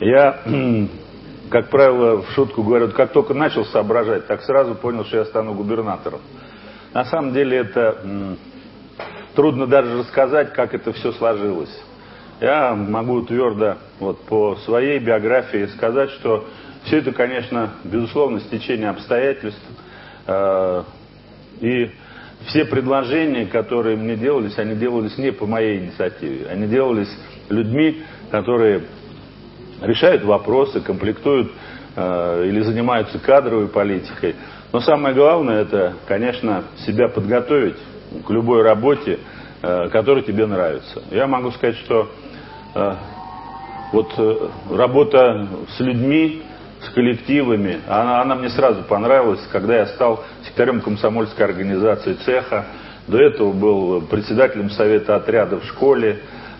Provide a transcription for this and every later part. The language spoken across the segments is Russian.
Я, как правило, в шутку говорю, как только начал соображать, так сразу понял, что я стану губернатором. На самом деле это трудно даже рассказать, как это все сложилось. Я могу твердо по своей биографии сказать, что все это, конечно, безусловно, стечение обстоятельств. И все предложения, которые мне делались, они делались не по моей инициативе. Они делались людьми, которые решают вопросы, комплектуют или занимаются кадровой политикой. Но самое главное, это, конечно, себя подготовить к любой работе, которая тебе нравится. Я могу сказать, что работа с людьми, с коллективами, она мне сразу понравилась, когда я стал секретарем комсомольской организации цеха. До этого был председателем совета отряда в школе.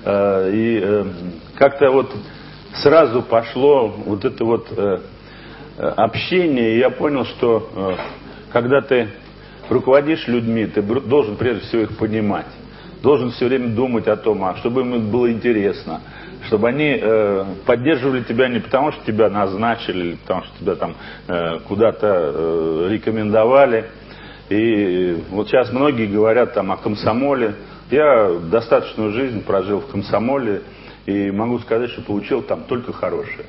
И как-то сразу пошло общение, и я понял, что когда ты руководишь людьми, ты должен прежде всего их понимать. Должен все время думать о том, чтобы им было интересно, чтобы они поддерживали тебя не потому, что тебя назначили, или потому, что тебя там куда-то рекомендовали. И сейчас многие говорят о комсомоле. Я достаточную жизнь прожил в комсомоле и могу сказать, что получил там только хорошее.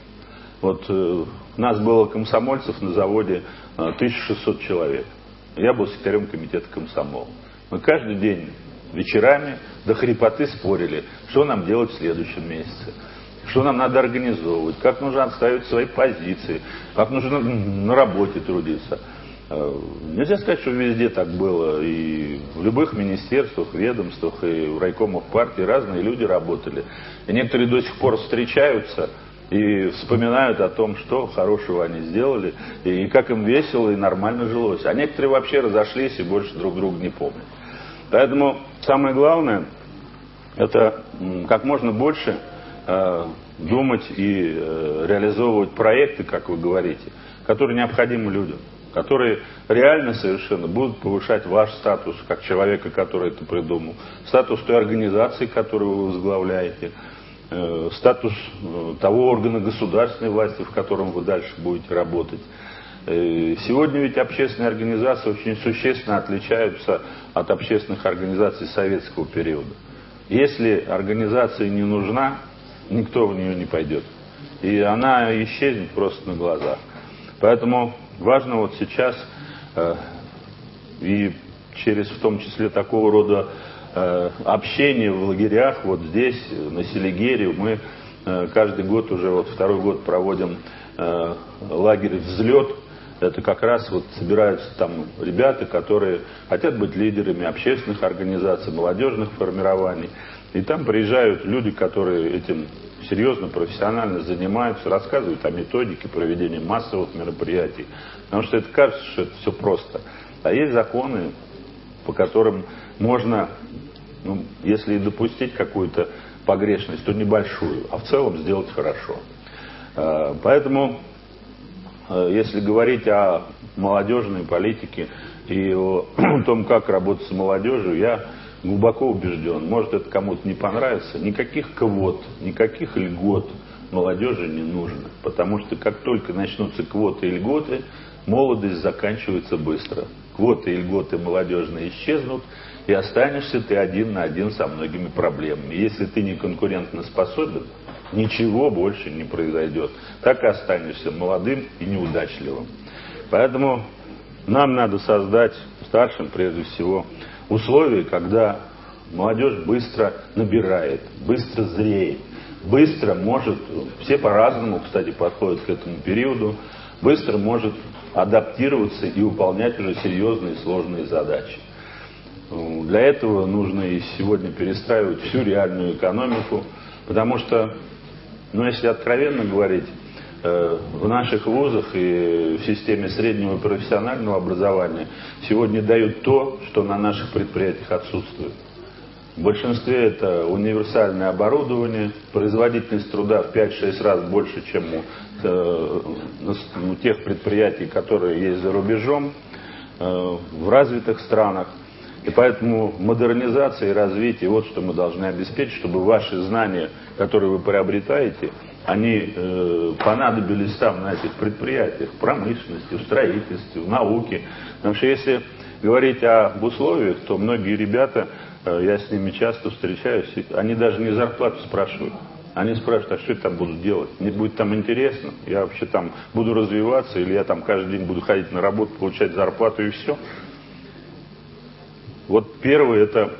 Нас было комсомольцев на заводе 1600 человек. Я был секретарем комитета комсомола. Мы каждый день вечерами до хрипоты спорили, что нам делать в следующем месяце, что нам надо организовывать, как нужно отстаивать свои позиции, как нужно на работе трудиться. Нельзя сказать, что везде так было. И в любых министерствах, ведомствах, и в райкомах партии разные люди работали. И некоторые до сих пор встречаются и вспоминают о том, что хорошего они сделали, и как им весело и нормально жилось. А некоторые вообще разошлись и больше друг друга не помнят. Поэтому самое главное, это как можно больше думать и реализовывать проекты, как вы говорите, которые необходимы людям, которые реально совершенно будут повышать ваш статус как человека, который это придумал, статус той организации, которую вы возглавляете, статус того органа государственной власти, в котором вы дальше будете работать. Сегодня ведь общественные организации очень существенно отличаются от общественных организаций советского периода. Если организация не нужна, никто в нее не пойдет. И она исчезнет просто на глазах. Поэтому важно сейчас и через, в том числе, такого рода общение в лагерях, здесь, на Селигере, мы каждый год уже, второй год проводим лагерь «Взлет». Это как раз собираются там ребята, которые хотят быть лидерами общественных организаций, молодежных формирований. И там приезжают люди, которые этим серьезно, профессионально занимаются, рассказывают о методике проведения массовых мероприятий. Потому что это кажется, что это все просто. А есть законы, по которым можно, если и допустить какую-то погрешность, то небольшую, а в целом сделать хорошо. Поэтому, если говорить о молодежной политике и о том, как работать с молодежью, я глубоко убежден, может это кому-то не понравится, никаких квот, никаких льгот молодежи не нужно. Потому что как только начнутся квоты и льготы, молодость заканчивается быстро. Квоты и льготы молодежные исчезнут, и останешься ты один на один со многими проблемами. Если ты не конкурентоспособен, ничего больше не произойдет. Так и останешься молодым и неудачливым. Поэтому нам надо создать старшим, прежде всего, условия, когда молодежь быстро набирает, быстро зреет, быстро может, все по-разному, кстати, подходят к этому периоду, быстро может адаптироваться и выполнять уже серьезные сложные задачи. Для этого нужно и сегодня перестраивать всю реальную экономику, потому что, если откровенно говорить, в наших вузах и в системе среднего и профессионального образования сегодня дают то, что на наших предприятиях отсутствует. В большинстве это универсальное оборудование, производительность труда в 5-6 раз больше, чем у тех предприятий, которые есть за рубежом, в развитых странах. И поэтому модернизация и развитие, что мы должны обеспечить, чтобы ваши знания, которые вы приобретаете, Они понадобились там на этих предприятиях, в промышленности, в строительстве, в науке. Потому что если говорить об условиях, то многие ребята, я с ними часто встречаюсь, они даже не зарплату спрашивают. Они спрашивают, а что я там буду делать? Мне будет там интересно? Я вообще там буду развиваться? Или я там каждый день буду ходить на работу, получать зарплату и все? Вот первое, это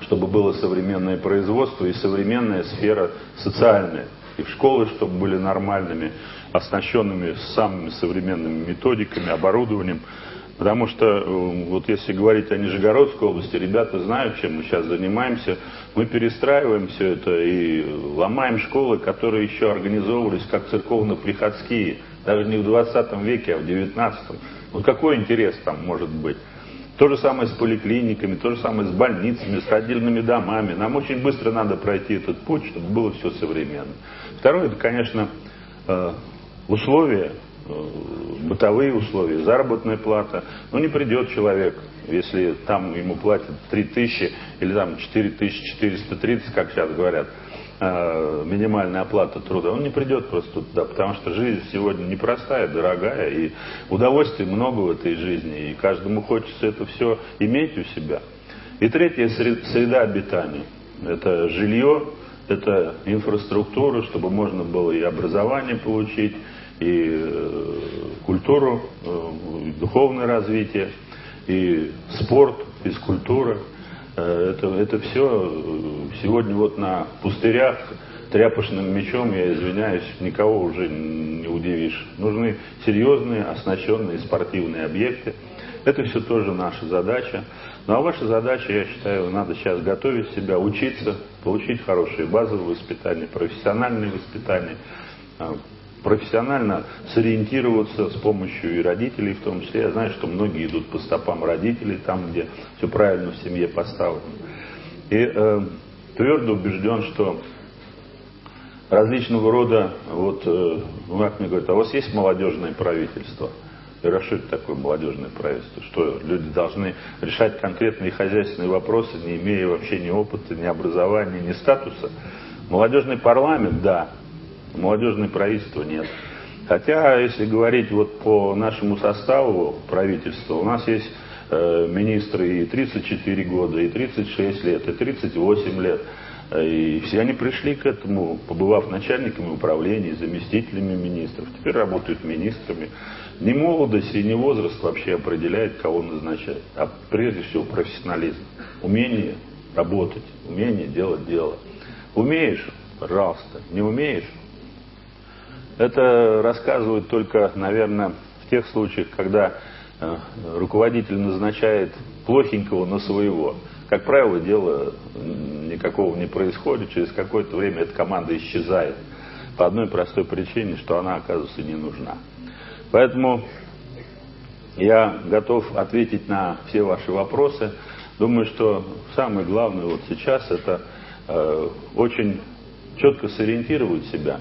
чтобы было современное производство и современная сфера социальная. И школы, чтобы были нормальными, оснащенными самыми современными методиками, оборудованием. Потому что, вот если говорить о Нижегородской области, ребята знают, чем мы сейчас занимаемся. Мы перестраиваем все это и ломаем школы, которые еще организовывались как церковно-приходские. Даже не в 20 веке, а в 19. Вот какой интерес там может быть? То же самое с поликлиниками, то же самое с больницами, с родильными домами. Нам очень быстро надо пройти этот путь, чтобы было все современно. Второе, это, конечно, условия, бытовые условия, заработная плата. Ну, не придет человек, если там ему платят 3000 или там 4430, как сейчас говорят, минимальная оплата труда, он не придет просто туда, потому что жизнь сегодня непростая, дорогая, и удовольствий много в этой жизни, и каждому хочется это все иметь у себя. И третье, среда обитания. Это жилье, это инфраструктура, чтобы можно было и образование получить, и культуру, и духовное развитие, и спорт, физкультура. Это все сегодня вот на пустырях тряпочным мечом, я извиняюсь, никого уже не удивишь. Нужны серьезные, оснащенные спортивные объекты. Это все тоже наша задача. Ну а ваша задача, я считаю, надо сейчас готовить себя, учиться, получить хорошее базовое воспитание, профессиональное воспитание, профессионально сориентироваться с помощью и родителей, в том числе. Я знаю, что многие идут по стопам родителей, там, где все правильно в семье поставлено. И твердо убежден, что различного рода, вот, как мне говорят, а у вас есть молодежное правительство? Я говорю, а что это такое молодежное правительство? Что люди должны решать конкретные хозяйственные вопросы, не имея вообще ни опыта, ни образования, ни статуса? Молодежный парламент, да. Молодежное правительство нет. Хотя, если говорить вот по нашему составу правительства, у нас есть министры и 34 года, и 36 лет, и 38 лет. И все они пришли к этому, побывав начальниками управления, заместителями министров. Теперь работают министрами. Не молодость и не возраст вообще определяет, кого назначать. А прежде всего профессионализм. Умение работать, умение делать дело. Умеешь – пожалуйста. Не умеешь – это рассказывают только, наверное, в тех случаях, когда руководитель назначает плохенького на своего. Как правило, дело никакого не происходит. Через какое-то время эта команда исчезает. По одной простой причине, что она, оказывается, не нужна. Поэтому я готов ответить на все ваши вопросы. Думаю, что самое главное вот сейчас это очень четко сориентировать себя.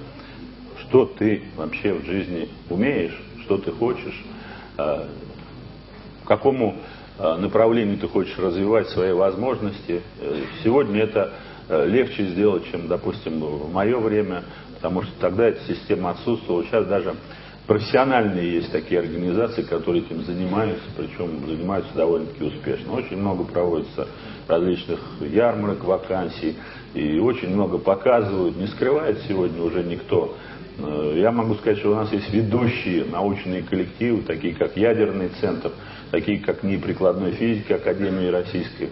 Что ты вообще в жизни умеешь, что ты хочешь, к какому направлению ты хочешь развивать свои возможности. Сегодня это легче сделать, чем, допустим, в мое время, потому что тогда эта система отсутствовала. Сейчас даже профессиональные есть такие организации, которые этим занимаются, причем занимаются довольно-таки успешно. Очень много проводится различных ярмарок, вакансий, и очень много показывают. Не скрывает сегодня уже никто. Я могу сказать, что у нас есть ведущие научные коллективы, такие как Ядерный Центр, такие как НИИ Прикладной Физики Академии Российской,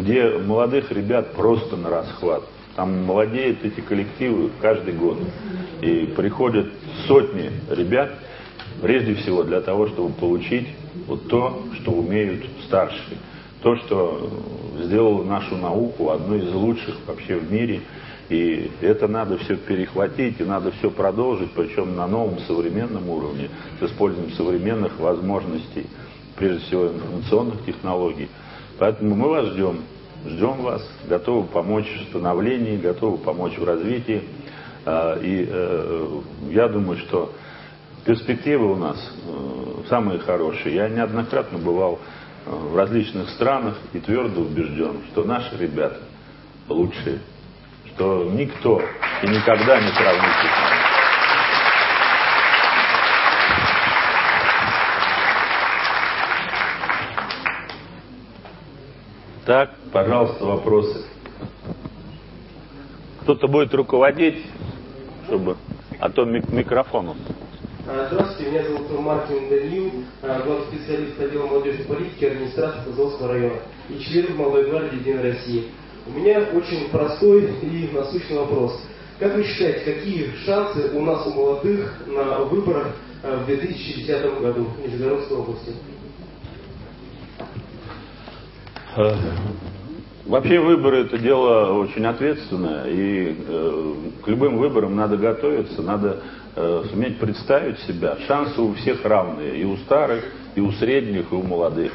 где молодых ребят просто на расхват. Там молодеют эти коллективы каждый год. И приходят сотни ребят, прежде всего для того, чтобы получить вот то, что умеют старшие. То, что сделало нашу науку одной из лучших вообще в мире. И это надо все перехватить, и надо все продолжить, причем на новом современном уровне, с использованием современных возможностей, прежде всего информационных технологий. Поэтому мы вас ждем, ждем вас, готовы помочь в становлении, готовы помочь в развитии. И я думаю, что перспективы у нас самые хорошие. Я неоднократно бывал в различных странах и твердо убежден, что наши ребята лучшие. что никто и никогда не сравнится. Так, пожалуйста, вопросы. Кто-то будет руководить, чтобы... А то микрофоном. Здравствуйте, меня зовут Мартин Данил, главный специалист отдела молодежной политики и администрации Заводского района и член Малой гвардии Единой России. У меня очень простой и насущный вопрос. Как вы считаете, какие шансы у нас, у молодых, на выборах в 2010 году в Нижегородской области? Вообще выборы – это дело очень ответственное, и к любым выборам надо готовиться, надо суметь представить себя. Шансы у всех равные, и у старых, и у средних, и у молодых.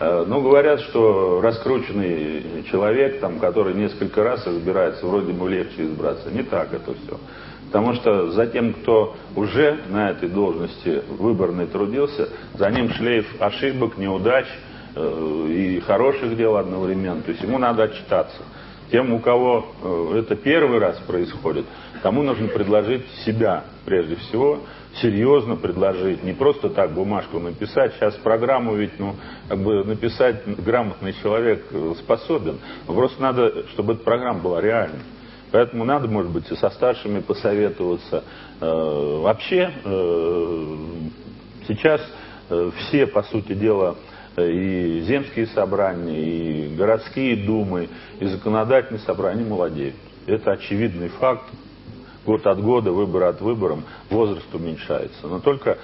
Ну, говорят, что раскрученный человек, там, который несколько раз избирается, вроде бы легче избраться. Не так это все. Потому что за тем, кто уже на этой должности выборной трудился, за ним шлейф ошибок, неудач и хороших дел одновременно. То есть ему надо отчитаться. Тем, у кого это первый раз происходит, тому нужно предложить себя прежде всего, серьезно предложить, не просто так бумажку написать. Сейчас программу ведь, ну, как бы написать грамотный человек способен. Просто надо, чтобы эта программа была реальной. Поэтому надо, может быть, и со старшими посоветоваться. Вообще, сейчас все, по сути дела, и земские собрания, и городские думы, и законодательные собрания молодеют. Это очевидный факт. Год от года, выбор от выбора, возраст уменьшается. Но только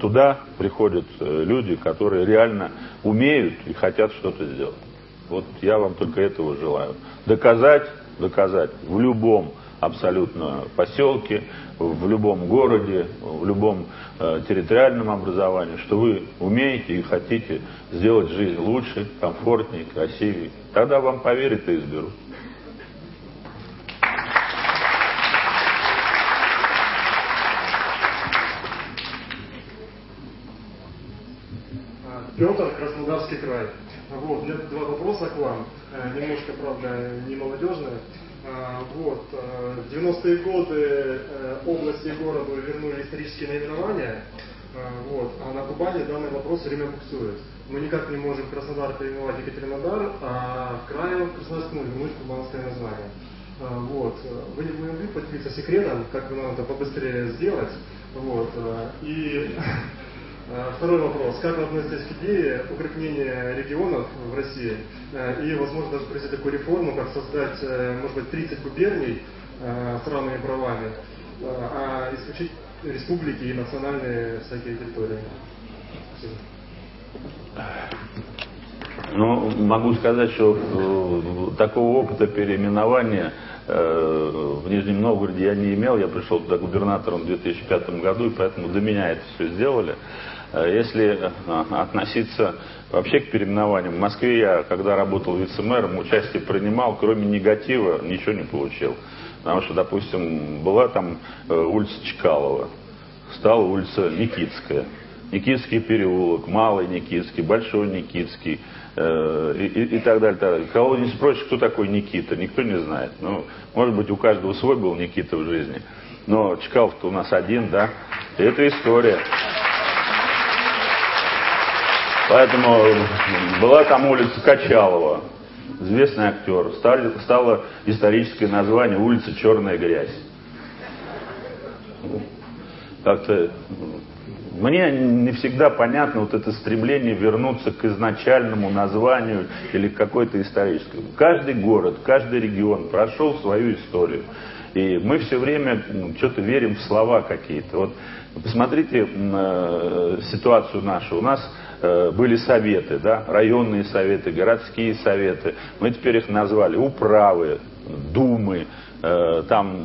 туда приходят люди, которые реально умеют и хотят что-то сделать. Вот я вам только этого желаю. Доказать в любом абсолютно поселке, в любом городе, в любом территориальном образовании, что вы умеете и хотите сделать жизнь лучше, комфортнее, красивее. Тогда вам поверят и изберут. Петр, Краснодарский край. Вот, у меня два вопроса к вам. Немножко, правда, не молодежные. Вот, в 90-е годы области и городу вернули исторические наименования, вот, а на Кубани данный вопрос все время буксует. Мы никак не можем Краснодар переименовать Екатеринодар, а краем Краснодарскому вернуть кубанское название. Вот. Вы не могли поделиться секретом, как нам это побыстрее сделать? Вот. И второй вопрос. Как вы относитесь к идее укрепления регионов в России и, возможно, даже произвести такую реформу, как создать, может быть, 30 губерний с равными правами, а исключить республики и национальные всякие территории? Ну, могу сказать, что такого опыта переименования в Нижнем Новгороде я не имел. Я пришел туда губернатором в 2005 году, и поэтому до меня это все сделали. Если относиться вообще к переименованиям, в Москве я, когда работал вице-мэром, участие принимал, кроме негатива ничего не получил. Потому что, допустим, была там улица Чкалова, стала улица Никитская. Никитский переулок, Малый Никитский, Большой Никитский и так далее, так далее. Кого не спросишь, кто такой Никита, никто не знает. Ну, может быть, у каждого свой был Никита в жизни. Но Чкалов-то у нас один, да? И это история. Поэтому была там улица Качалова, известный актер. Стало историческое название улица Черная Грязь. Как-то... Мне не всегда понятно вот это стремление вернуться к изначальному названию или к какой-то исторической. Каждый город, каждый регион прошел свою историю. И мы все время что-то верим в слова какие-то. Вот посмотрите ситуацию нашу. У нас были советы, да, районные советы, городские советы. Мы теперь их назвали управы, думы, там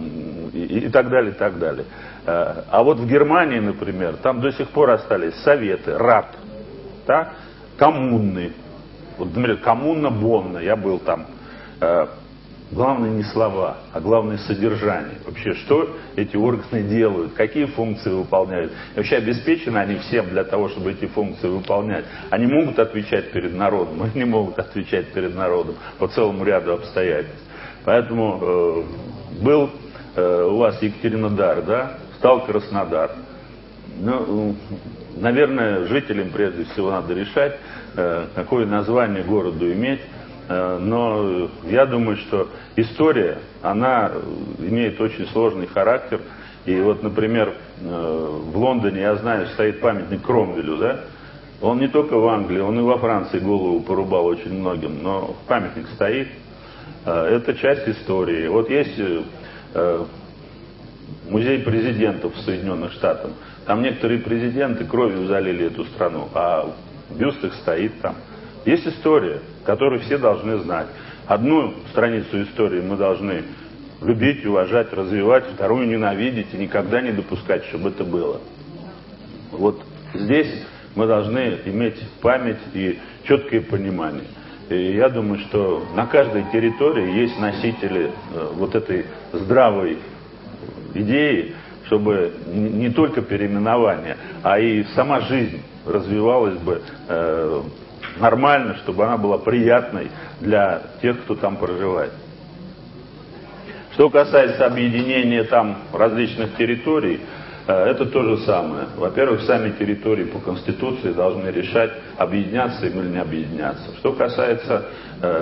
и так далее, и так далее. А вот в Германии, например, там до сих пор остались советы, рат, да, коммуны. Вот, например, коммуна Бонна, я был там. Главное не слова, а главное содержание. Вообще, что эти органы делают, какие функции выполняют. И вообще обеспечены они всем для того, чтобы эти функции выполнять. Они могут отвечать перед народом, они не могут отвечать перед народом по целому ряду обстоятельств. Поэтому был у вас Екатеринодар, да, стал Краснодар. Ну, наверное, жителям прежде всего надо решать, какое название городу иметь. Но я думаю, что история, она имеет очень сложный характер. И вот, например, в Лондоне, я знаю, стоит памятник Кромвелю, да? Он не только в Англии, он и во Франции голову порубал очень многим, но памятник стоит. Это часть истории. Вот есть музей президентов в Соединенных Штатах. Там некоторые президенты кровью залили эту страну, а бюст их стоит там. Есть история, которую все должны знать. Одну страницу истории мы должны любить, уважать, развивать, вторую ненавидеть и никогда не допускать, чтобы это было. Вот здесь мы должны иметь память и четкое понимание. И я думаю, что на каждой территории есть носители вот этой здравой идеи, чтобы не только переименование, а и сама жизнь развивалась бы нормально, чтобы она была приятной для тех, кто там проживает. Что касается объединения там различных территорий, это то же самое. Во-первых, сами территории по Конституции должны решать, объединяться им или не объединяться. Что касается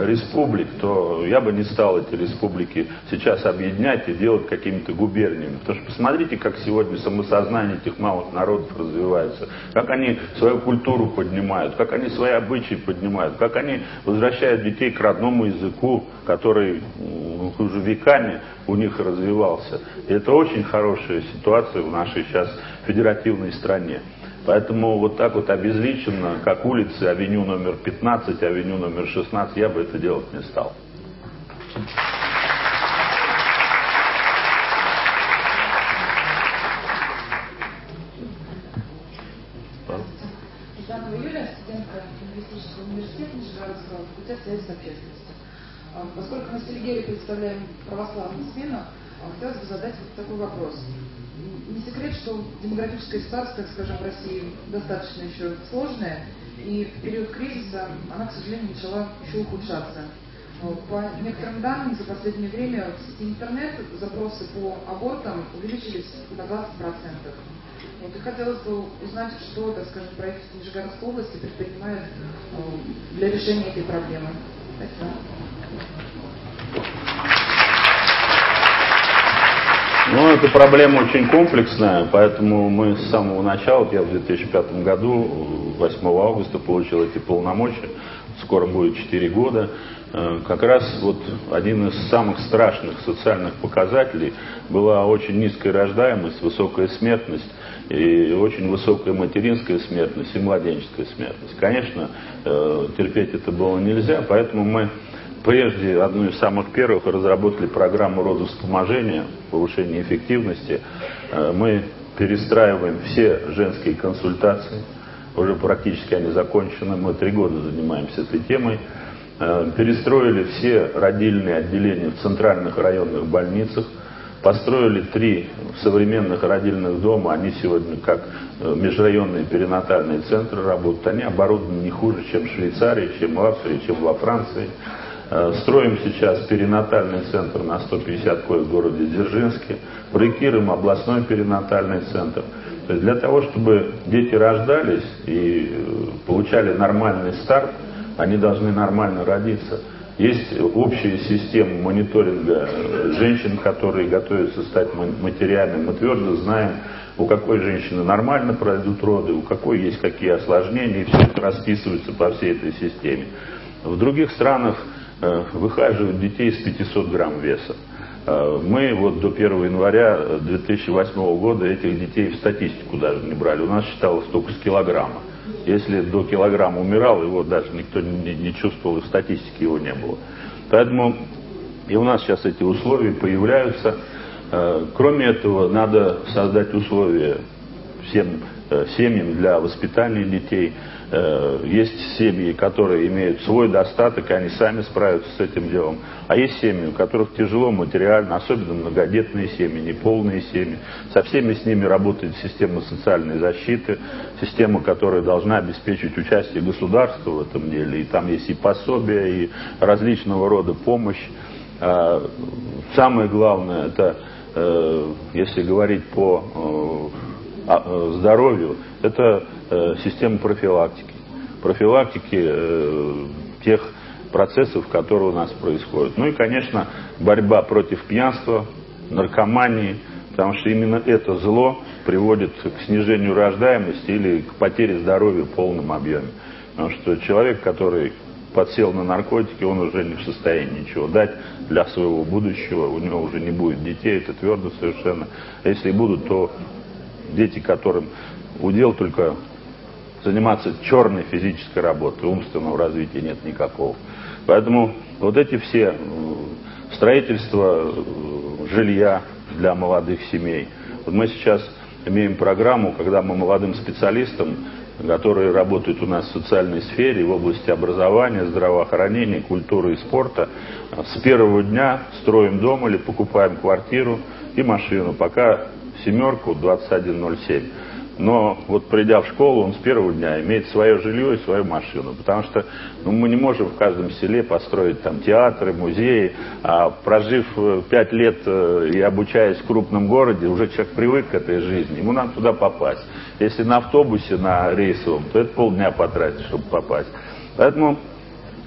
республик, то я бы не стал эти республики сейчас объединять и делать какими-то губерниями. Потому что посмотрите, как сегодня самосознание этих малых народов развивается, как они свою культуру поднимают, как они свои обычаи поднимают, как они возвращают детей к родному языку, который уже веками у них развивался. И это очень хорошая ситуация в нашей сейчас федеративной стране. Поэтому вот так вот обезличенно, как улицы, авеню номер 15, авеню номер 16, я бы это делать не стал. Юлия, студентка Лингвистического университета Нижегородского, факультет сельской общественности. Поскольку мы в Селигере представляем православную смену, хотелось бы задать вот такой вопрос. Не секрет, что демографическая ситуация, так скажем, в России достаточно еще сложная, и в период кризиса она, к сожалению, начала еще ухудшаться. По некоторым данным, за последнее время в сети интернет запросы по абортам увеличились на 20%. Вот, и хотелось бы узнать, что, так скажем, правительство Нижегородской области предпринимает для решения этой проблемы. Спасибо. Ну, эта проблема очень комплексная, поэтому мы с самого начала, я в 2005 году, 8 августа получил эти полномочия, скоро будет 4 года, как раз вот один из самых страшных социальных показателей была очень низкая рождаемость, высокая смертность и очень высокая материнская смертность и младенческая смертность. Конечно, терпеть это было нельзя, поэтому мы прежде, одну из самых первых, разработали программу родовспоможения, повышения эффективности. Мы перестраиваем все женские консультации, уже практически они закончены, мы 3 года занимаемся этой темой. Перестроили все родильные отделения в центральных районных больницах, построили 3 современных родильных дома, они сегодня как межрайонные перинатальные центры работают, они оборудованы не хуже, чем в Швейцарии, чем в Австрии, чем во Франции. Строим сейчас перинатальный центр на 150 коек в городе Дзержинске, проектируем областной перинатальный центр. То есть для того, чтобы дети рождались и получали нормальный старт, они должны нормально родиться. Есть общая система мониторинга женщин, которые готовятся стать матерями. Мы твердо знаем, у какой женщины нормально пройдут роды, у какой есть какие осложнения, и все это расписывается по всей этой системе. В других странах выхаживают детей с 500 грамм веса. Мы вот до 1 января 2008 года этих детей в статистику даже не брали. У нас считалось только с килограмма. Если до килограмма умирал, его даже никто не чувствовал, и в статистике его не было. Поэтому и у нас сейчас эти условия появляются. Кроме этого, надо создать условия всем семьям для воспитания детей. Есть семьи, которые имеют свой достаток, и они сами справятся с этим делом. А есть семьи, у которых тяжело материально, особенно многодетные семьи, неполные семьи. Со всеми с ними работает система социальной защиты, система, которая должна обеспечить участие государства в этом деле. И там есть и пособия, и различного рода помощь. А самое главное, это, если говорить по здоровью, это система профилактики. Профилактики тех процессов, которые у нас происходят. Ну и, конечно, борьба против пьянства, наркомании, потому что именно это зло приводит к снижению рождаемости или к потере здоровья в полном объеме. Потому что человек, который подсел на наркотики, он уже не в состоянии ничего дать для своего будущего, у него уже не будет детей, это твердо совершенно. А если будут, то дети, которым удел только заниматься черной физической работой, умственного развития нет никакого. Поэтому вот эти все строительства жилья для молодых семей. Вот мы сейчас имеем программу, когда мы молодым специалистам, которые работают у нас в социальной сфере, в области образования, здравоохранения, культуры и спорта, с первого дня строим дом или покупаем квартиру и машину, пока семерку 2107. Но вот придя в школу, он с первого дня имеет свое жилье и свою машину. Потому что мы не можем в каждом селе построить там театры, музеи. А прожив 5 лет и обучаясь в крупном городе, уже человек привык к этой жизни. Ему надо туда попасть. Если на автобусе, на рейсовом, то это полдня потратить, чтобы попасть. Поэтому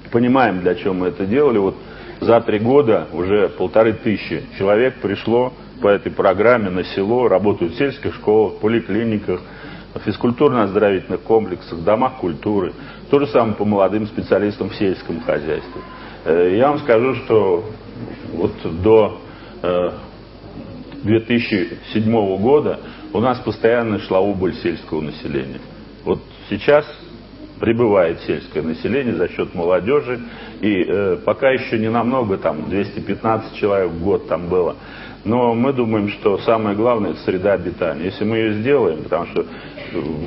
понимаем, для чего мы это делали. Вот за 3 года уже 1500 человек пришло по этой программе на село, работают в сельских школах, поликлиниках, физкультурно-оздоровительных комплексах, домах культуры. То же самое по молодым специалистам в сельском хозяйстве. Я вам скажу, что вот до 2007 года у нас постоянно шла убыль сельского населения. Вот сейчас прибывает сельское население за счет молодежи, и пока еще не намного, там 215 человек в год там было. Но мы думаем, что самое главное – это среда обитания. Если мы ее сделаем, потому что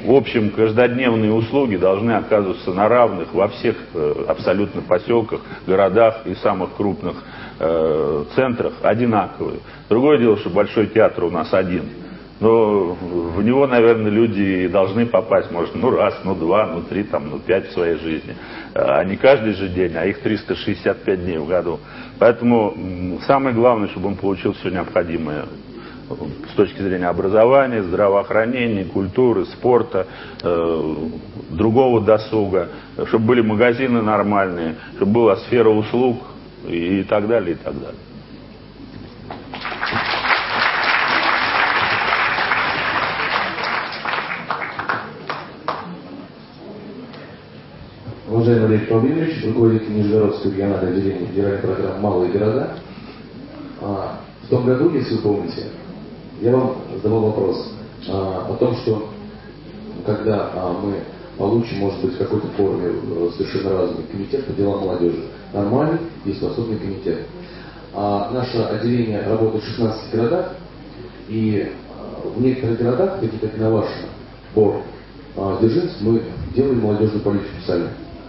в общем каждодневные услуги должны оказываться на равных во всех абсолютно поселках, городах и самых крупных центрах одинаковые. Другое дело, что Большой театр у нас один. Но в него, наверное, люди должны попасть, может, ну раз, ну два, ну три, там, ну 5 в своей жизни. А не каждый же день, а их 365 дней в году. Поэтому самое главное, чтобы он получил все необходимое с точки зрения образования, здравоохранения, культуры, спорта, другого досуга, чтобы были магазины нормальные, чтобы была сфера услуг и так далее, и так далее. Уважаемый Олег Павлович, руководитель Нижегородской региональной отделения федеральной программы «Малые города». В том году, если вы помните, я вам задавал вопрос о том, что когда мы получим, может быть, в какой-то форме совершенно разный комитет по делам молодежи, нормальный и способный комитет. Наше отделение работает в 16 городах, и в некоторых городах, такие как Новашино, Бор, Дзержинск, мы делаем молодежную политику сами.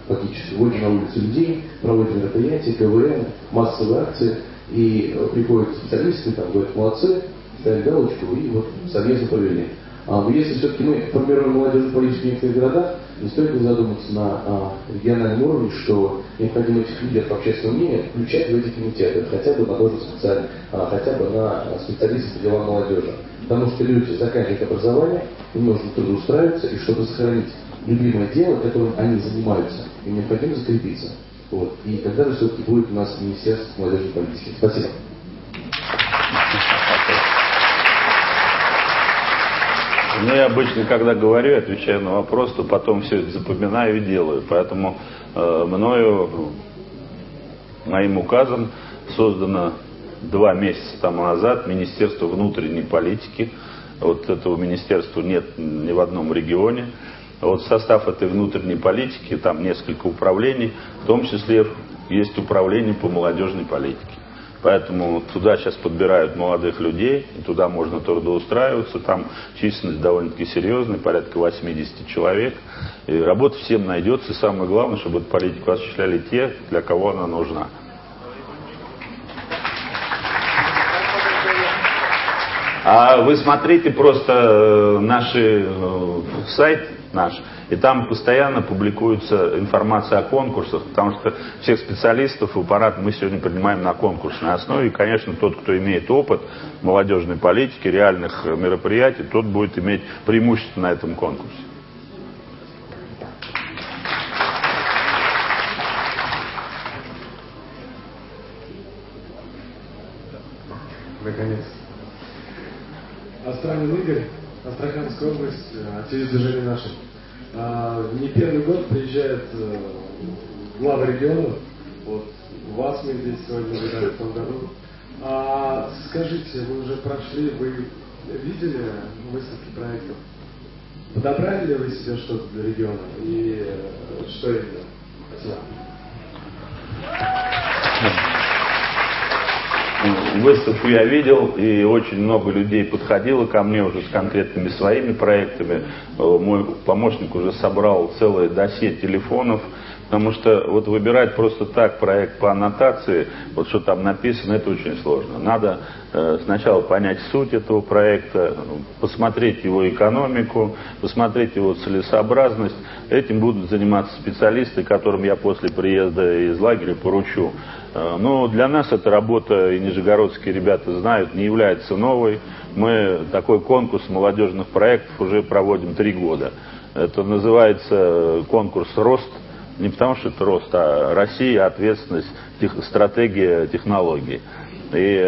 Фактически вводим на улицу людей, проводим мероприятия, КВН, массовые акции, и приходят специалисты, там говорят, молодцы, ставят галочку, и вот совместно повели. Но если все-таки мы формируем молодежную политику в некоторых городах, не стоит задуматься на региональном уровне, что необходимо этих лидеров общественного мнения включать в эти комитеты, хотя бы на тоже специально, хотя бы на специалистов по делам молодежи. Потому что люди заканчивают образование, им нужно трудоустраиваться, и чтобы сохранить любимое дело, которым они занимаются, им необходимо закрепиться. Вот. И тогда же все-таки будет у нас Министерство молодежной политики. Спасибо. Ну, я обычно, когда говорю, отвечаю на вопрос, то потом все это запоминаю и делаю. Поэтому моим указом создано 2 месяца тому назад Министерство внутренней политики. Вот этого министерства нет ни в одном регионе. Вот состав этой внутренней политики, там несколько управлений, в том числе есть управление по молодежной политике. Поэтому туда сейчас подбирают молодых людей, и туда можно трудоустраиваться. Там численность довольно-таки серьезная, порядка 80 человек. И работа всем найдется. И самое главное, чтобы эту политику осуществляли те, для кого она нужна. А вы смотрите просто сайт наш, и там постоянно публикуется информация о конкурсах, потому что всех специалистов в аппарат мы сегодня принимаем на конкурсной основе. И, конечно, тот, кто имеет опыт молодежной политики, реальных мероприятий, тот будет иметь преимущество на этом конкурсе. Наконец. Астранин Игорь, Астраханская область, активист движения «Наши». Не первый год приезжает глава региона, вот вас мы здесь сегодня наблюдали в том году. Скажите, вы уже прошли, вы видели выставки проектов? Подобрали ли вы себе что-то для региона? И что именно? Спасибо. Выставку я видел, и очень много людей подходило ко мне уже с конкретными своими проектами. Мой помощник уже собрал целое досье телефонов, потому что вот выбирать просто так проект по аннотации, вот что там написано, это очень сложно. Надо сначала понять суть этого проекта, посмотреть его экономику, посмотреть его целесообразность. Этим будут заниматься специалисты, которым я после приезда из лагеря поручу. Но для нас эта работа, и нижегородские ребята знают, не является новой. Мы такой конкурс молодежных проектов уже проводим 3 года. Это называется конкурс «Рост». Не потому что это рост, а Россия, ответственность, стратегия, технологии. И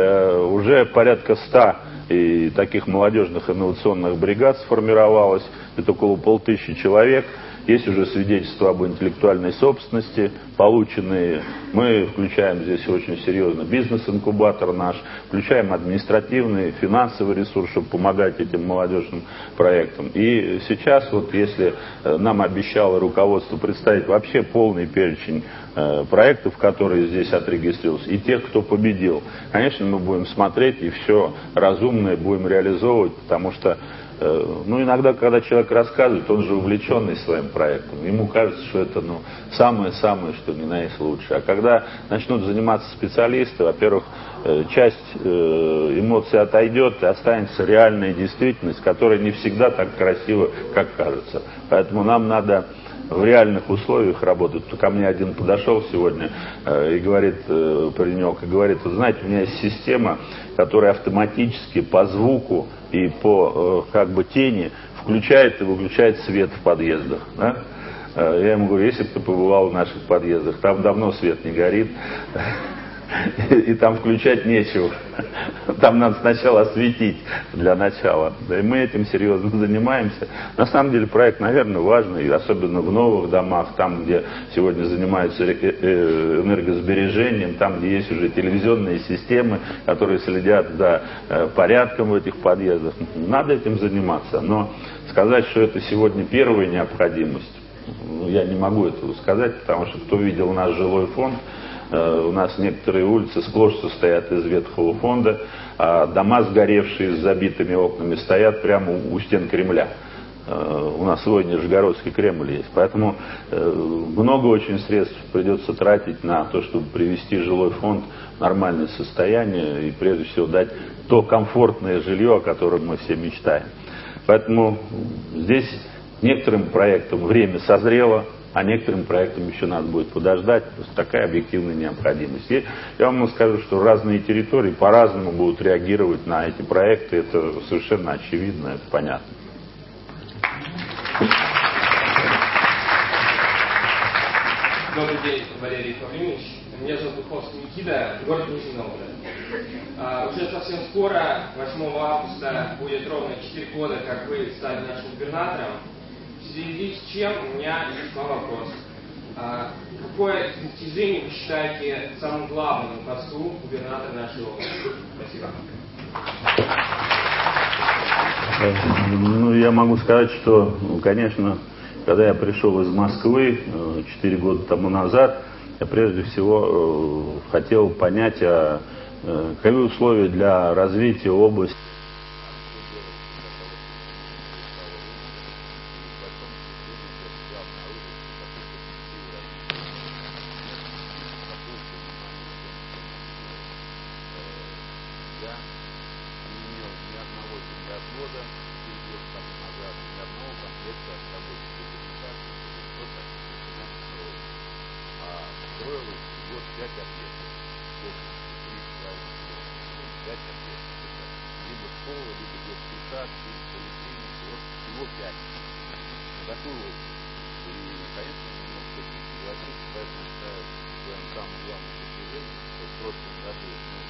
уже порядка 100 и таких молодежных инновационных бригад сформировалось. Это около 1500 человек. Есть уже свидетельства об интеллектуальной собственности, полученные. Мы включаем здесь очень серьезно бизнес-инкубатор наш, включаем административный, финансовый ресурс, чтобы помогать этим молодежным проектам. И сейчас, вот если нам обещало руководство представить вообще полный перечень проектов, которые здесь отрегистрировались, и тех, кто победил, конечно, мы будем смотреть и все разумное будем реализовывать, потому что иногда, когда человек рассказывает, он же увлеченный своим проектом. Ему кажется, что это самое-самое, что ни на есть лучше. А когда начнут заниматься специалисты, во-первых, часть эмоций отойдет и останется реальная действительность, которая не всегда так красива, как кажется. Поэтому нам надо в реальных условиях работать. Ко мне один подошел сегодня и говорит, вы знаете, у меня есть система, которая автоматически по звуку и по тени включает и выключает свет в подъездах. Да? Я ему говорю, если бы ты побывал в наших подъездах, там давно свет не горит, и там включать нечего. Там надо сначала осветить для начала. Да и мы этим серьезно занимаемся. На самом деле проект, наверное, важный, особенно в новых домах, там, где сегодня занимаются энергосбережением, там, где есть уже телевизионные системы, которые следят за порядком в этих подъездах. Надо этим заниматься. Но сказать, что это сегодня первая необходимость, я не могу этого сказать, потому что кто видел наш жилой фонд, у нас некоторые улицы сплошь состоят из ветхого фонда, а дома сгоревшие с забитыми окнами стоят прямо у стен Кремля. У нас свой Нижегородский Кремль есть. Поэтому много очень средств придется тратить на то, чтобы привести жилой фонд в нормальное состояние и прежде всего дать то комфортное жилье, о котором мы все мечтаем. Поэтому здесь некоторым проектам время созрело, а некоторым проектам еще надо будет подождать, просто такая объективная необходимость. И я вам скажу, что разные территории по-разному будут реагировать на эти проекты, это совершенно очевидно, это понятно. Добрый день, Валерий Павлиевич. Меня зовут Духовский Никита, город Нижний Новгород. Уже совсем скоро, 8 августа, будет ровно 4 года, как вы стали нашим губернатором. В связи с чем у меня есть два вопроса. Какое достижение вы считаете самым главным на посту губернатора нашей области? Спасибо. Я могу сказать, что, конечно, когда я пришел из Москвы 4 года тому назад, я прежде всего хотел понять, какие условия для развития области. Я не имел ни одного 5 объектов. Либо школа, либо детский сад, либо поликлиника, всего 5. Такой вот. И, конечно, немножко не согласиться, поэтому считаю своим самым главным достижением, что в прошлом году мы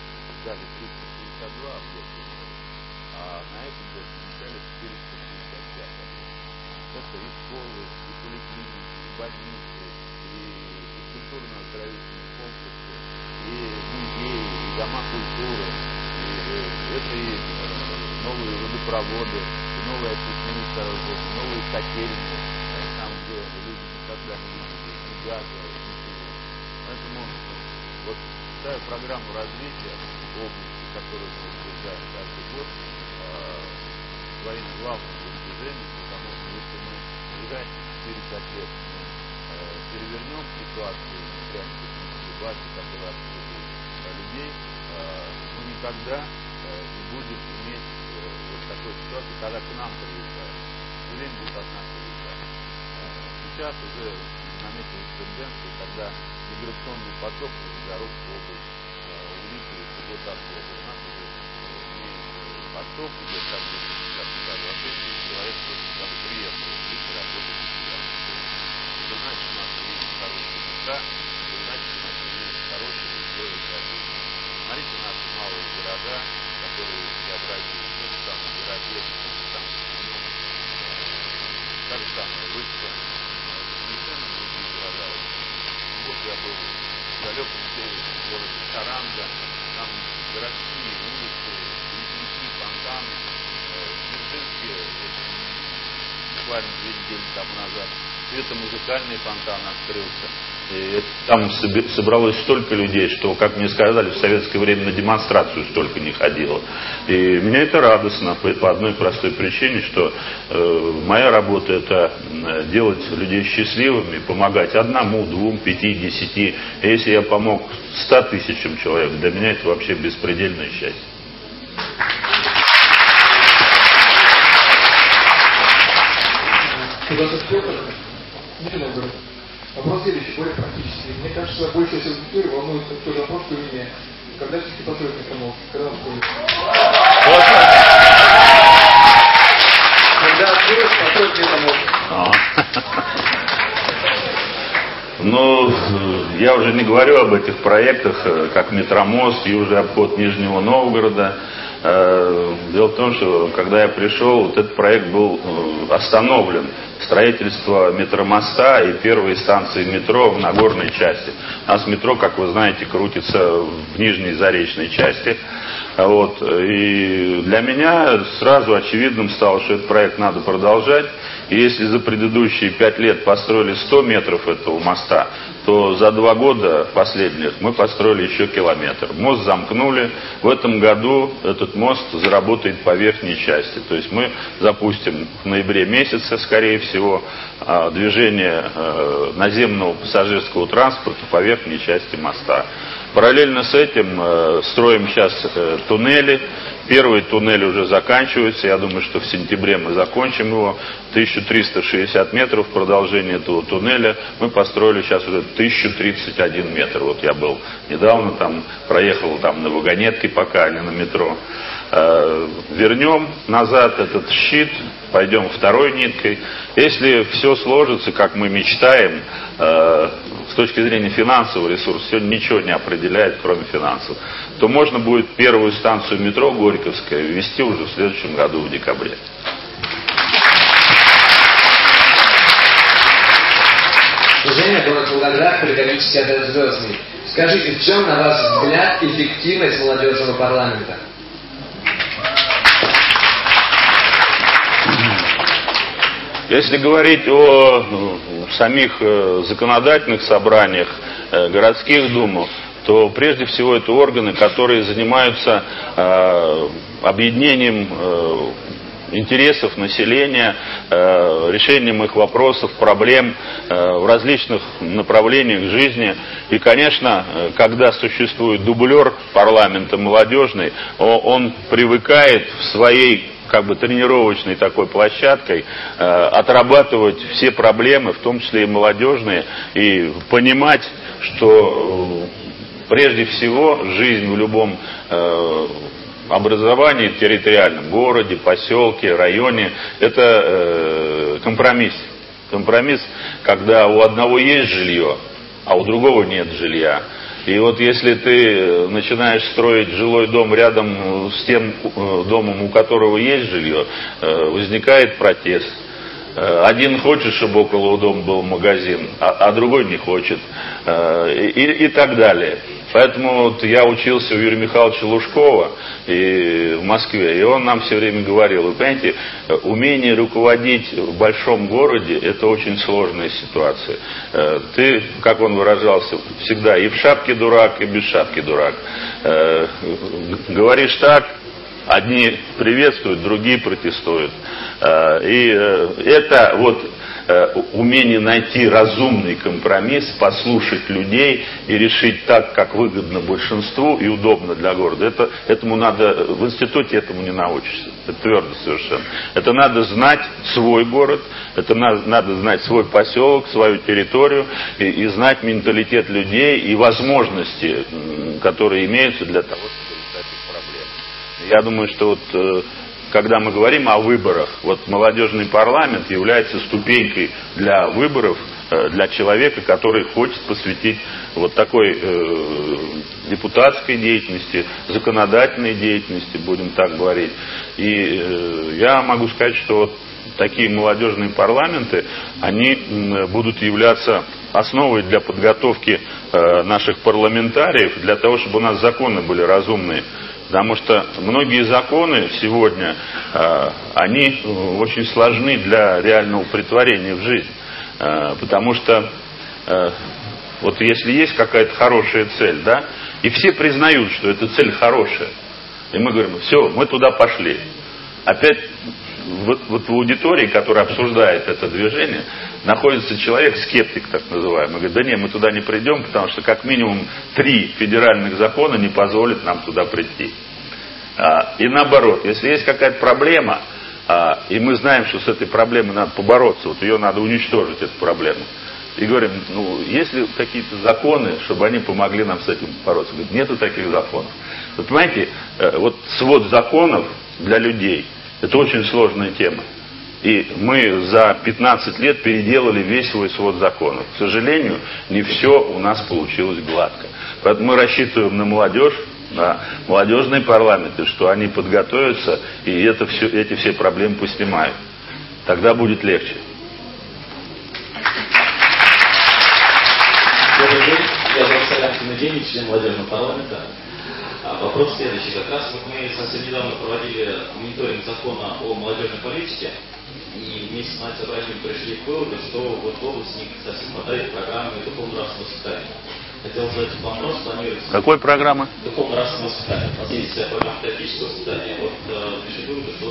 сдали 362 объекта, а на этом году мы сдали 465 объектов. Это и школы, и поликлиники, и больницы, и физкультурно-оздоровительные комплексы, и музеи, и дома культуры, это и новые водопроводы, и новые осветные сооружения, новые котельные, там, где люди никогда не видели ни газа, ничего. Поэтому вот та программу развития области, которую мы утверждаем каждый год, своим главным достижением, потому что если мы играем 4 лет, мы перевернем ситуацию, прямо технической власти, которая обслуживает людей, мы никогда не будем иметь вот такой ситуации, когда к нам приезжают. Все время будут от нас приезжать. Сейчас уже наметилась тенденция, когда миграционный поток в Нижегородскую область увеличивается год от года. У нас уже не поток идет от года, а человек просто там приехал и работает в Нижегородской области. Это значит, у нас есть хорошие места, это значит, у нас есть хорошие условия для жизни. Смотрите наши малые города, которые преобразились, тот же самый Городец, тот же самый Семен, та же самая Выска, совершенно другие города. Вот я был в далеком северном городе Каранда, там городские улицы, ледники, фонтаны. В Дзержинске, буквально 2 недели тому назад, светомузыкальный фонтан открылся. И там собралось столько людей, что, как мне сказали, в советское время на демонстрацию столько не ходило. И мне это радостно по одной простой причине, что моя работа – это делать людей счастливыми, помогать 1, 2, 5, 10. И если я помог 100 тысячам человек, для меня это вообще беспредельное счастье. Куда ты с Петром? Нижний Новгород. Вопрос следующий, более практический. Мне кажется, большая часть аудитории волнуется в тот же вопрос, что и меня. Когда все-таки построить комсомол? Когда он входит? Когда откроют, построить комсомол. Ну, я уже не говорю об этих проектах, как метромост, южный обход Нижнего Новгорода. Дело в том, что когда я пришел, вот этот проект был остановлен. Строительство метромоста и первые станции метро в Нагорной части. У нас метро, как вы знаете, крутится в нижней заречной части. Вот. И для меня сразу очевидным стало, что этот проект надо продолжать. И если за предыдущие 5 лет построили 100 метров этого моста, то за 2 года последних мы построили еще километр. Мост замкнули. В этом году этот мост заработает по верхней части. То есть мы запустим в ноябре месяце, скорее всего, движение наземного пассажирского транспорта по верхней части моста. Параллельно с этим строим сейчас туннели. Первый туннель уже заканчивается. Я думаю, что в сентябре мы закончим его. 1360 метров продолжение этого туннеля. Мы построили сейчас уже 1031 метр. Вот я был недавно там, проехал там на вагонетке пока, а не на метро. Вернем назад этот щит, пойдем второй ниткой. Если все сложится, как мы мечтаем, с точки зрения финансового ресурса, сегодня ничего не определяет, кроме финансов, то можно будет первую станцию метро Горьковская ввести уже в следующем году, в декабре. Женя, город Волгоград, приходите себя звездный. Скажите, в чем, на ваш взгляд, эффективность молодежного парламента? Если говорить о самих законодательных собраниях, городских думах, то прежде всего это органы, которые занимаются объединением интересов населения, решением их вопросов, проблем в различных направлениях жизни. И, конечно, когда существует дублер парламента молодежный, он привыкает в своей как бы тренировочной такой площадкой отрабатывать все проблемы, в том числе и молодежные, и понимать, что Прежде всего, жизнь в любом образовании, территориальном городе, поселке, районе, это компромисс. Компромисс, когда у одного есть жилье, а у другого нет жилья. И вот если ты начинаешь строить жилой дом рядом с тем домом, у которого есть жилье, возникает протест. Один хочет, чтобы около дома был магазин, а другой не хочет. И так далее. Поэтому вот я учился у Юрия Михайловича Лужкова в Москве, и он нам все время говорил, вы понимаете, умение руководить в большом городе – это очень сложная ситуация. Ты, как он выражался, всегда и в шапке дурак, и без шапки дурак. Говоришь так, одни приветствуют, другие протестуют. И это вот умение найти разумный компромисс, послушать людей и решить так, как выгодно большинству и удобно для города. Этому надо, в институте этому не научишься, это твердо совершенно. Это надо знать свой город, это надо знать свой поселок, свою территорию и знать менталитет людей и возможности, которые имеются для того, чтобы решать их проблемы. Я думаю, что вот... Когда мы говорим о выборах, вот молодежный парламент является ступенькой для выборов, для человека, который хочет посвятить вот такой депутатской деятельности, законодательной деятельности, будем так говорить. И я могу сказать, что вот такие молодежные парламенты, они будут являться основой для подготовки наших парламентариев, для того, чтобы у нас законы были разумные. Потому что многие законы сегодня, они очень сложны для реального притворения в жизнь. Потому что вот если есть какая-то хорошая цель, да, и все признают, что эта цель хорошая, и мы говорим, все, мы туда пошли. Опять вот в аудитории, которая обсуждает это движение, находится человек, скептик так называемый, говорит, да не, мы туда не придем, потому что как минимум 3 федеральных закона не позволят нам туда прийти. И наоборот, если есть какая-то проблема, и мы знаем, что с этой проблемой надо побороться, вот ее надо уничтожить, эту проблему, и говорим, ну, есть ли какие-то законы, чтобы они помогли нам с этим бороться? Говорит, нету таких законов. Вы понимаете, вот свод законов для людей, это очень сложная тема. И мы за 15 лет переделали весь свой свод законов. К сожалению, не все у нас получилось гладко. Поэтому мы рассчитываем на молодежь, на молодежные парламенты, что они подготовятся и эти все проблемы поснимают. Тогда будет легче. Добрый день. Я Александр Актимович, член молодежного парламента. Вопрос следующий. Как раз мы совсем недавно проводили мониторинг закона о молодежной политике, и вместе с нашим собранием пришли к выводу, что вот в области не совсем хватает программы духовно-нравственного воспитания. Хотел бы этот вопрос планируется... Какой программы? Духовно-нравственного воспитания. У нас есть программа теоретического воспитания. Вот пришли к выводу, что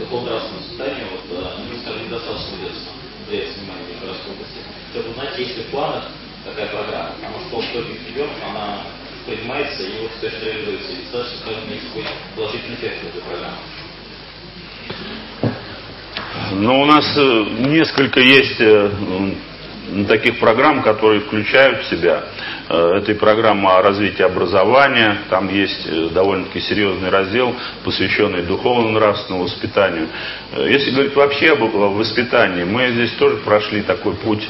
духовно-нравственное воспитание, ну, скажем, недостаточно удачно для внимания в городской области. Чтобы узнать, есть ли в планах такая программа, потому что в итоге ребенок, она... принимается и вот все, что реализуется. И достаточно, скажем, есть какой-то положительный эффект в этой программе. Ну, у нас несколько есть таких программ, которые включают в себя. Это и программа о развитии образования, там есть довольно-таки серьезный раздел, посвященный духовно-нравственному воспитанию. Если говорить вообще об воспитании, мы здесь тоже прошли такой путь,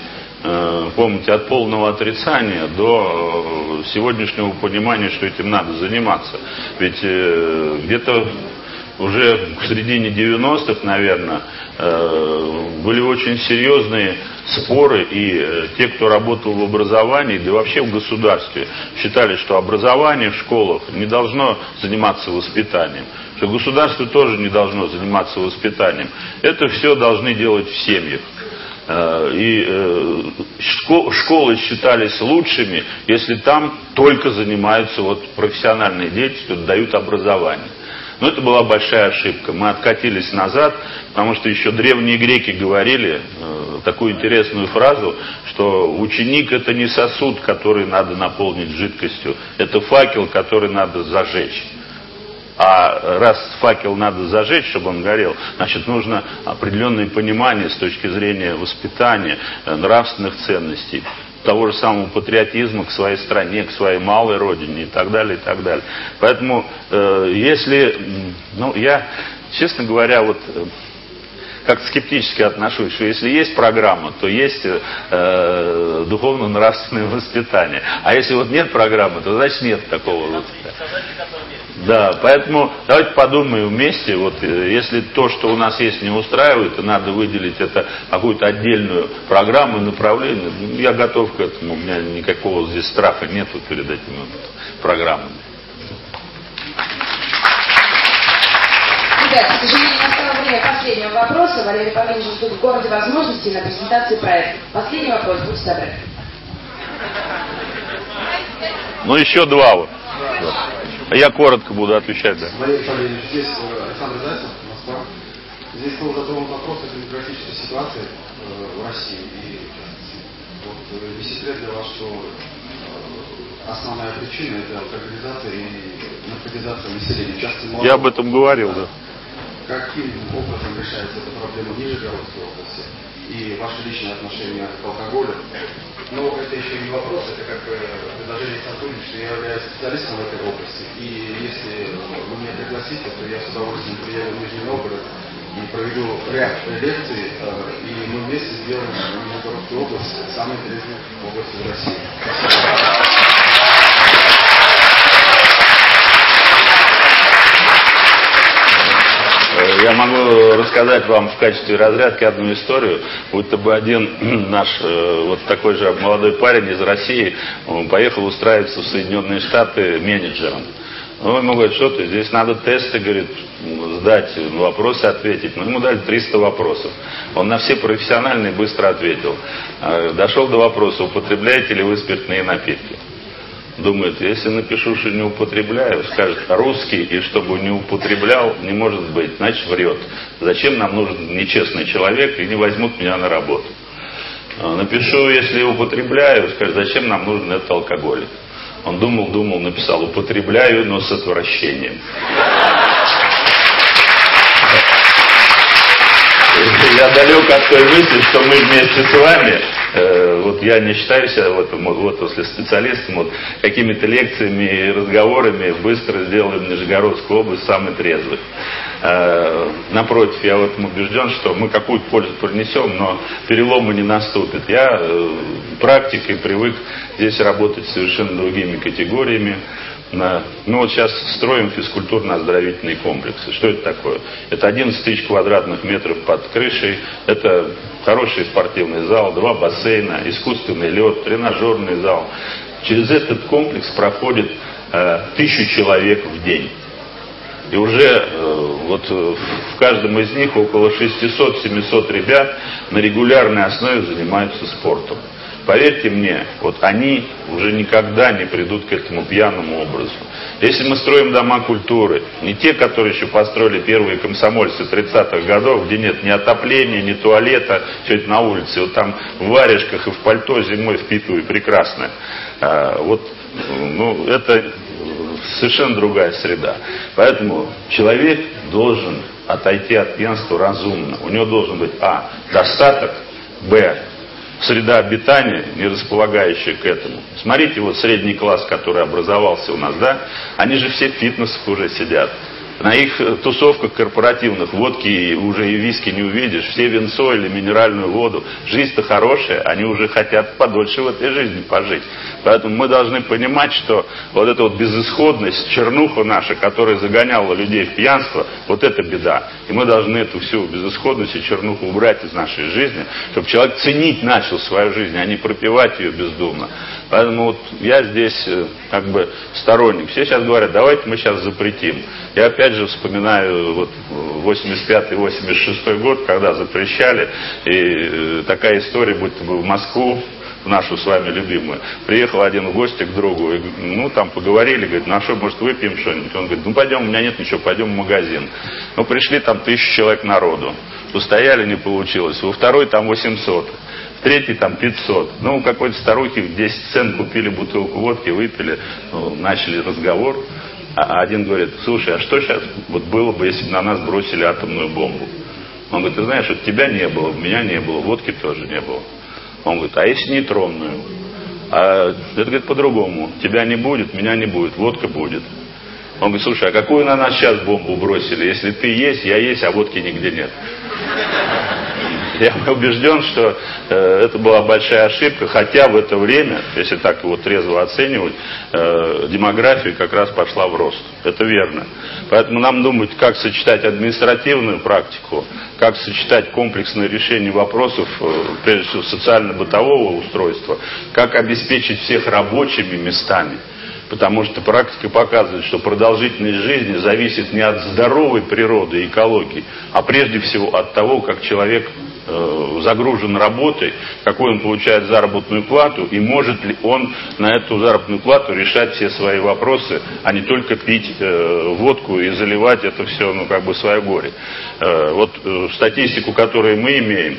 помните, от полного отрицания до сегодняшнего понимания, что этим надо заниматься. Ведь где-то уже в середине 90-х, наверное, были очень серьезные споры, и те, кто работал в образовании, да и вообще в государстве, считали, что образование в школах не должно заниматься воспитанием, что государство тоже не должно заниматься воспитанием. Это все должны делать в семьях. И школы считались лучшими, если там только занимаются вот профессиональные деятельностью, дают образование. Но это была большая ошибка. Мы откатились назад, потому что еще древние греки говорили такую интересную фразу, что ученик – это не сосуд, который надо наполнить жидкостью, это факел, который надо зажечь. А раз факел надо зажечь, чтобы он горел, значит, нужно определенное понимание с точки зрения воспитания, нравственных ценностей. того же самого патриотизма к своей стране, к своей малой родине и так далее, и так далее. Поэтому, если, ну, я, честно говоря, вот как-то скептически отношусь, что если есть программа, то есть духовно-нравственное воспитание. А если вот нет программы, то значит нет такого вот. Да, поэтому давайте подумаем вместе, вот если то, что у нас есть, не устраивает, и надо выделить это какую-то отдельную программу и направление, я готов к этому, у меня никакого здесь страха нет перед этими программами. Ребята, к сожалению, настало время последнего вопроса. Валерий Павлович ждет в городе возможностей на презентации проекта. Последний вопрос, будьте добры. Ну, еще два вот. Я коротко буду отвечать, да. Валерий Павлович, здесь Александр Зайцев, Москва. Здесь был затронут вопрос о демографической ситуации в России. И вот не секрет для вас, что основная причина – это алкоголизация и наркотизация населения. Часто молодых. Я об этом говорил, да. Каким образом решается эта проблема в Нижегородской области? И ваше личное отношение к алкоголю. Но это еще не вопрос, это как предложение сотрудничества. Я являюсь специалистом в этой области. И если вы меня пригласите, то я с удовольствием приеду в Нижний Новгород и проведу ряд лекций. И мы вместе сделаем Нижегородскую область самой интересной областью в России. Я могу рассказать вам в качестве разрядки одну историю. Будто бы один наш вот такой же молодой парень из России поехал устраиваться в Соединенные Штаты менеджером. Ну, ему говорят, что ты, здесь надо тесты, говорит, сдать, вопросы ответить. Ну, ему дали 300 вопросов. Он на все профессиональные быстро ответил. Дошел до вопроса, употребляете ли вы спиртные напитки? Думает, если напишу, что не употребляю, скажет русский, и чтобы не употреблял, не может быть, значит врет. Зачем нам нужен нечестный человек, и не возьмут меня на работу. Напишу, если употребляю, скажет, зачем нам нужен этот алкоголик. Он думал, написал, употребляю, но с отвращением. Я далек от той мысли, что мы вместе с вами, вот я не считаю себя в этом, вот после специалистом, вот какими-то лекциями и разговорами быстро сделаем Нижегородскую область самой трезвой. Напротив, я в этом убежден, что мы какую-то пользу принесем, но перелома не наступит. Я практикой привык здесь работать с совершенно другими категориями. Ну вот сейчас строим физкультурно-оздоровительные комплексы. Что это такое? Это 11 тысяч квадратных метров под крышей, это хороший спортивный зал, 2 бассейна, искусственный лед, тренажерный зал. Через этот комплекс проходит 1000 человек в день. И уже вот в каждом из них около 600-700 ребят на регулярной основе занимаются спортом. Поверьте мне, вот они уже никогда не придут к этому пьяному образу. Если мы строим дома культуры, не те, которые еще построили первые комсомольцы 30-х годов, где нет ни отопления, ни туалета, все это на улице, вот там в варежках и в пальто зимой впитываю прекрасно. Вот, ну, это совершенно другая среда. Поэтому человек должен отойти от пьянства разумно. У него должен быть, а, достаток, б, среда обитания, не располагающая к этому. Смотрите, вот средний класс, который образовался у нас, да, они же все в фитнесах уже сидят. На их тусовках корпоративных водки уже и виски не увидишь, все винцо или минеральную воду. Жизнь-то хорошая, они уже хотят подольше в этой жизни пожить. Поэтому мы должны понимать, что вот эта вот безысходность, чернуха наша, которая загоняла людей в пьянство, вот это беда. И мы должны эту всю безысходность и чернуху убрать из нашей жизни, чтобы человек ценить начал свою жизнь, а не пропивать ее бездумно. Поэтому вот я здесь как бы сторонник. Все сейчас говорят, давайте мы сейчас запретим. Я опять же вспоминаю вот 85-86 год, когда запрещали, и такая история, будто бы в Москву, в нашу с вами любимую, приехал один в гости к другу, и, ну там поговорили, говорит, ну а что, может выпьем что-нибудь? Он говорит, ну пойдем, у меня нет ничего, пойдем в магазин. Ну пришли там 1000 человек народу, устояли, не получилось, во второй там 800. Третий там 500. Ну, у какой-то старухи в 10 цент купили бутылку водки, выпили, ну, начали разговор. А один говорит, слушай, а что сейчас вот было бы, если бы на нас бросили атомную бомбу? Он говорит, ты знаешь, вот тебя не было, меня не было, водки тоже не было. Он говорит, а если нейтронную? А это, говорит, по-другому. Тебя не будет, меня не будет, водка будет. Он говорит, слушай, а какую на нас сейчас бомбу бросили? Если ты есть, я есть, а водки нигде нет. Я убежден, что это была большая ошибка, хотя в это время, если так его трезво оценивать, демография как раз пошла в рост. Это верно. Поэтому нам думать, как сочетать административную практику, как сочетать комплексное решение вопросов, прежде всего, социально-бытового устройства, как обеспечить всех рабочими местами. Потому что практика показывает, что продолжительность жизни зависит не от здоровой природы и экологии, а прежде всего от того, как человек загружен работой, какой он получает заработную плату и может ли он на эту заработную плату решать все свои вопросы, а не только пить водку и заливать это все, ну, как бы свое горе. Вот статистику, которую мы имеем,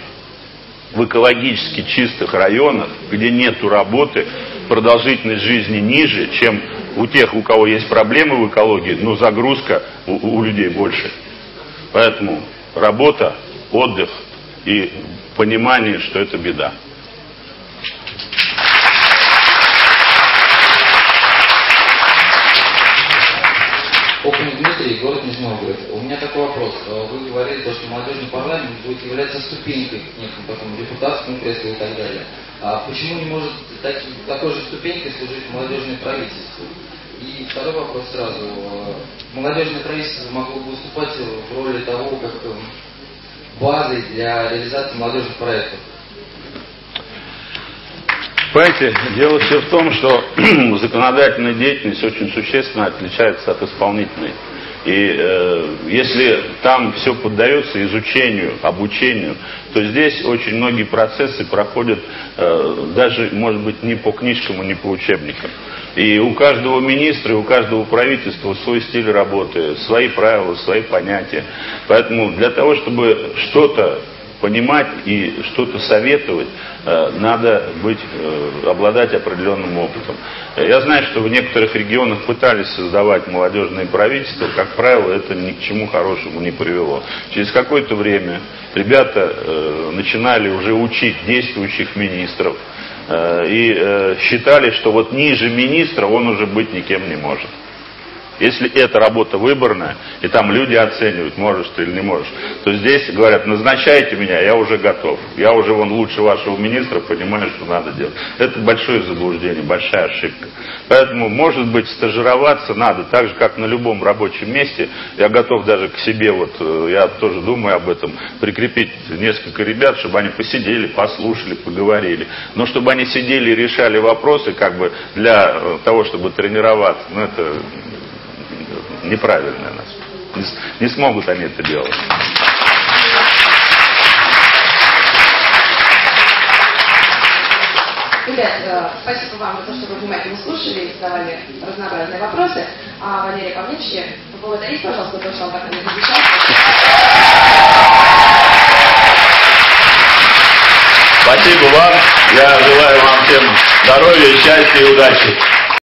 в экологически чистых районах, где нету работы, продолжительность жизни ниже, чем у тех, у кого есть проблемы в экологии, но загрузка у людей больше. Поэтому работа, отдых и понимание, что это беда. Окунь Дмитрий, город Нижний Новгород. У меня такой вопрос. Вы говорили, что молодежный парламент будет являться ступенькой к некому потом депутатскому креслу и так далее. А почему не может такой же ступенькой служить молодежное правительство? И второй вопрос сразу. Молодежное правительство могло бы выступать в роли того, как базы для реализации молодежных проектов. Понимаете, дело все в том, что законодательная деятельность очень существенно отличается от исполнительной. И если там все поддается изучению, обучению, то здесь очень многие процессы проходят даже, может быть, не по книжкам, не по учебникам. И у каждого министра, и у каждого правительства свой стиль работы, свои правила, свои понятия. Поэтому для того, чтобы что-то понимать и что-то советовать, надо обладать определенным опытом. Я знаю, что в некоторых регионах пытались создавать молодежные правительства, как правило, это ни к чему хорошему не привело. Через какое-то время ребята начинали уже учить действующих министров и считали, что вот ниже министра он уже быть никем не может. Если эта работа выборная, и там люди оценивают, можешь ты или не можешь, то здесь говорят, назначайте меня, я уже готов. Я уже вон лучше вашего министра понимаю, что надо делать. Это большое заблуждение, большая ошибка. Поэтому, может быть, стажироваться надо, так же, как на любом рабочем месте. Я готов даже к себе, вот я тоже думаю об этом, прикрепить несколько ребят, чтобы они посидели, послушали, поговорили. Но чтобы они сидели и решали вопросы, как бы для того, чтобы тренироваться, ну это неправильно нас. Не смогут они это делать. Ребят, спасибо вам за то, что вы внимательно слушали и задавали разнообразные вопросы. А Валерий Павлович, поблагодарите, пожалуйста, то, что он так на них отвечал. Спасибо вам. Я желаю вам всем здоровья, счастья и удачи.